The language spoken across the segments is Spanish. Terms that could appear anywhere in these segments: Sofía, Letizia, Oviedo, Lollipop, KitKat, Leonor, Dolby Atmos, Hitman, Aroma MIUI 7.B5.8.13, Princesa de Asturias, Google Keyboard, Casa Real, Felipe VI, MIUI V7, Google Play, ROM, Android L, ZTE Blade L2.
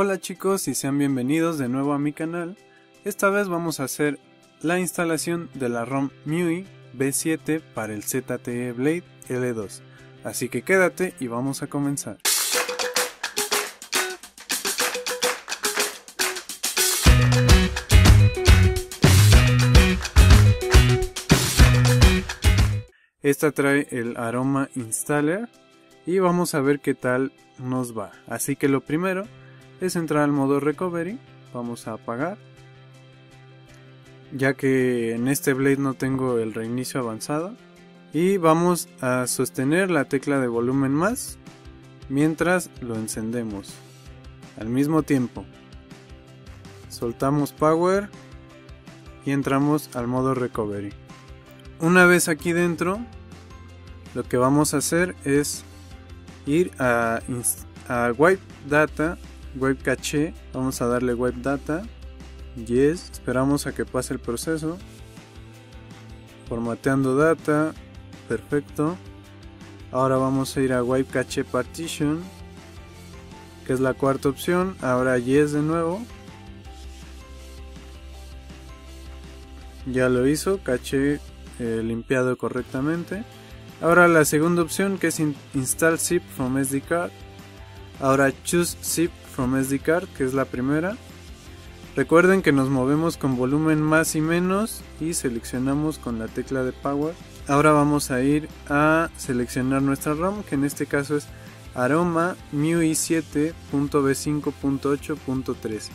Hola chicos y sean bienvenidos de nuevo a mi canal. Esta vez vamos a hacer la instalación de la ROM MIUI V7 para el ZTE Blade L2. Así que quédate y vamos a comenzar. Esta trae el Aroma Installer y vamos a ver qué tal nos va. Así que lo primero es entrar al modo recovery. Vamos a apagar, ya que en este Blade no tengo el reinicio avanzado, y vamos a sostener la tecla de volumen más mientras lo encendemos al mismo tiempo. Soltamos power y entramos al modo recovery. Una vez aquí dentro, lo que vamos a hacer es ir a wipe data, wipe caché. Vamos a darle wipe data, yes, esperamos a que pase el proceso, formateando data, perfecto. Ahora vamos a ir a wipe caché partition, que es la cuarta opción, ahora yes de nuevo. Ya lo hizo, caché limpiado correctamente. Ahora la segunda opción, que es install zip from SD card, ahora choose zip from SD card, que es la primera. Recuerden que nos movemos con volumen más y menos y seleccionamos con la tecla de power. Ahora vamos a ir a seleccionar nuestra ROM, que en este caso es Aroma MIUI 7.B5.8.13.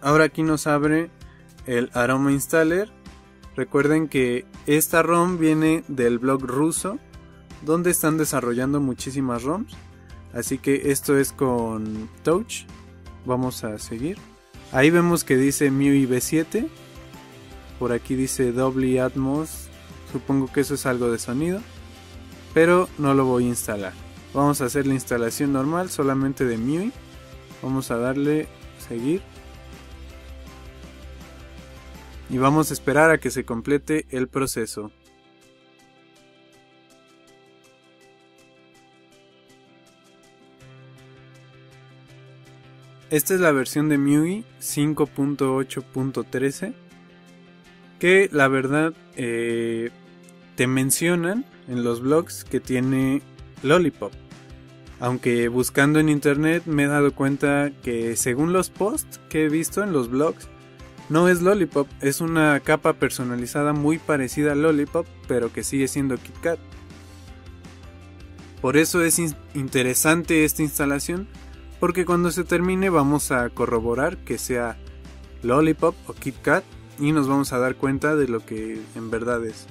Ahora aquí nos abre el Aroma Installer. Recuerden que esta ROM viene del blog ruso, donde están desarrollando muchísimas ROMs. Así que esto es con Touch. Vamos a seguir. Ahí vemos que dice MIUI V7. Por aquí dice Dolby Atmos. Supongo que eso es algo de sonido, pero no lo voy a instalar. Vamos a hacer la instalación normal solamente de MIUI. Vamos a darle seguir. Y vamos a esperar a que se complete el proceso. Esta es la versión de MIUI 5.8.13, que la verdad te mencionan en los blogs que tiene Lollipop. Aunque buscando en internet me he dado cuenta que según los posts que he visto en los blogs, no es Lollipop, es una capa personalizada muy parecida a Lollipop, pero que sigue siendo KitKat. Por eso es interesante esta instalación, porque cuando se termine vamos a corroborar que sea Lollipop o KitKat y nos vamos a dar cuenta de lo que en verdad es.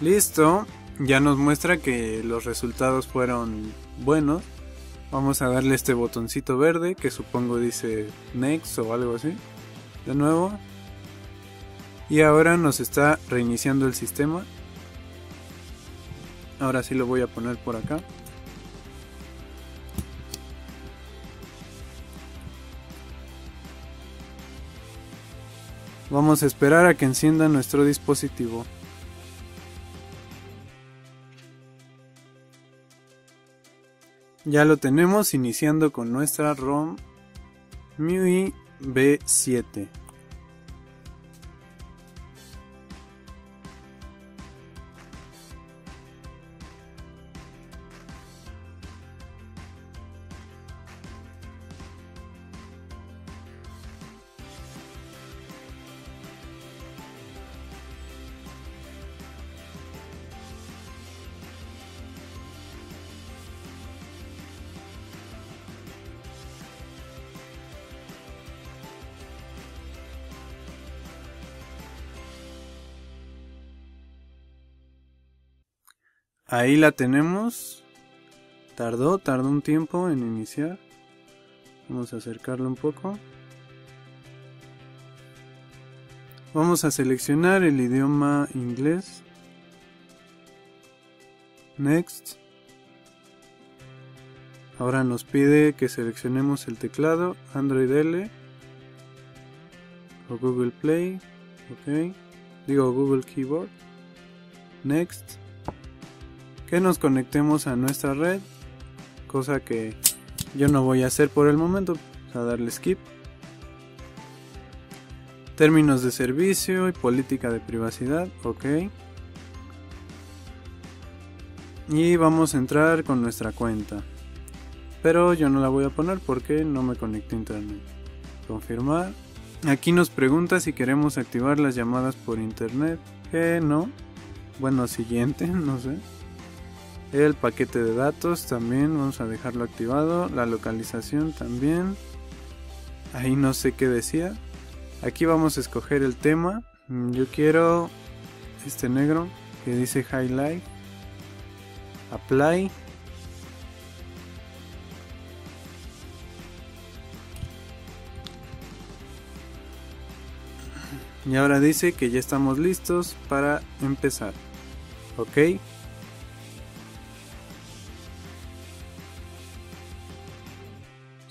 Listo, ya nos muestra que los resultados fueron bueno, vamos a darle este botoncito verde que supongo dice Next o algo así. De nuevo. Y ahora nos está reiniciando el sistema. Ahora sí lo voy a poner por acá. Vamos a esperar a que encienda nuestro dispositivo. Ya lo tenemos iniciando con nuestra ROM MIUI V7. Ahí la tenemos. Tardó un tiempo en iniciar. Vamos a acercarlo un poco. Vamos a seleccionar el idioma inglés. Next. Ahora nos pide que seleccionemos el teclado Android L o Google Play, ok, digo Google Keyboard, Next, que nos conectemos a nuestra red, cosa que yo no voy a hacer por el momento, vamos a darle skip. Términos de servicio y política de privacidad, ok. Y vamos a entrar con nuestra cuenta, pero yo no la voy a poner porque no me conecté a internet. Confirmar. Aquí nos pregunta si queremos activar las llamadas por internet, que no. Bueno, siguiente, no sé. El paquete de datos también, vamos a dejarlo activado. La localización también. Ahí no sé qué decía. Aquí vamos a escoger el tema. Yo quiero este negro que dice Highlight. Apply. Y ahora dice que ya estamos listos para empezar. Ok.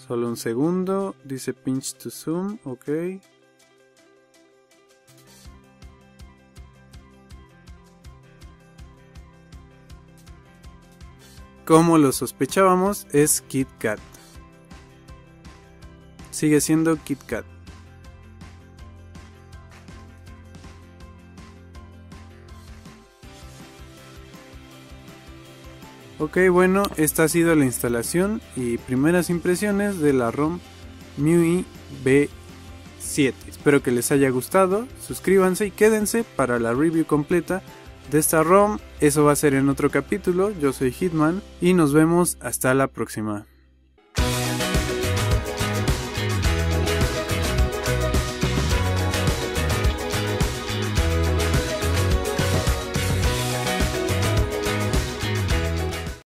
Solo un segundo. Dice pinch to zoom. Ok. Como lo sospechábamos, es KitKat. Sigue siendo KitKat. Ok, bueno, esta ha sido la instalación y primeras impresiones de la ROM MIUI V7. Espero que les haya gustado, suscríbanse y quédense para la review completa de esta ROM. Eso va a ser en otro capítulo. Yo soy Hitman y nos vemos hasta la próxima.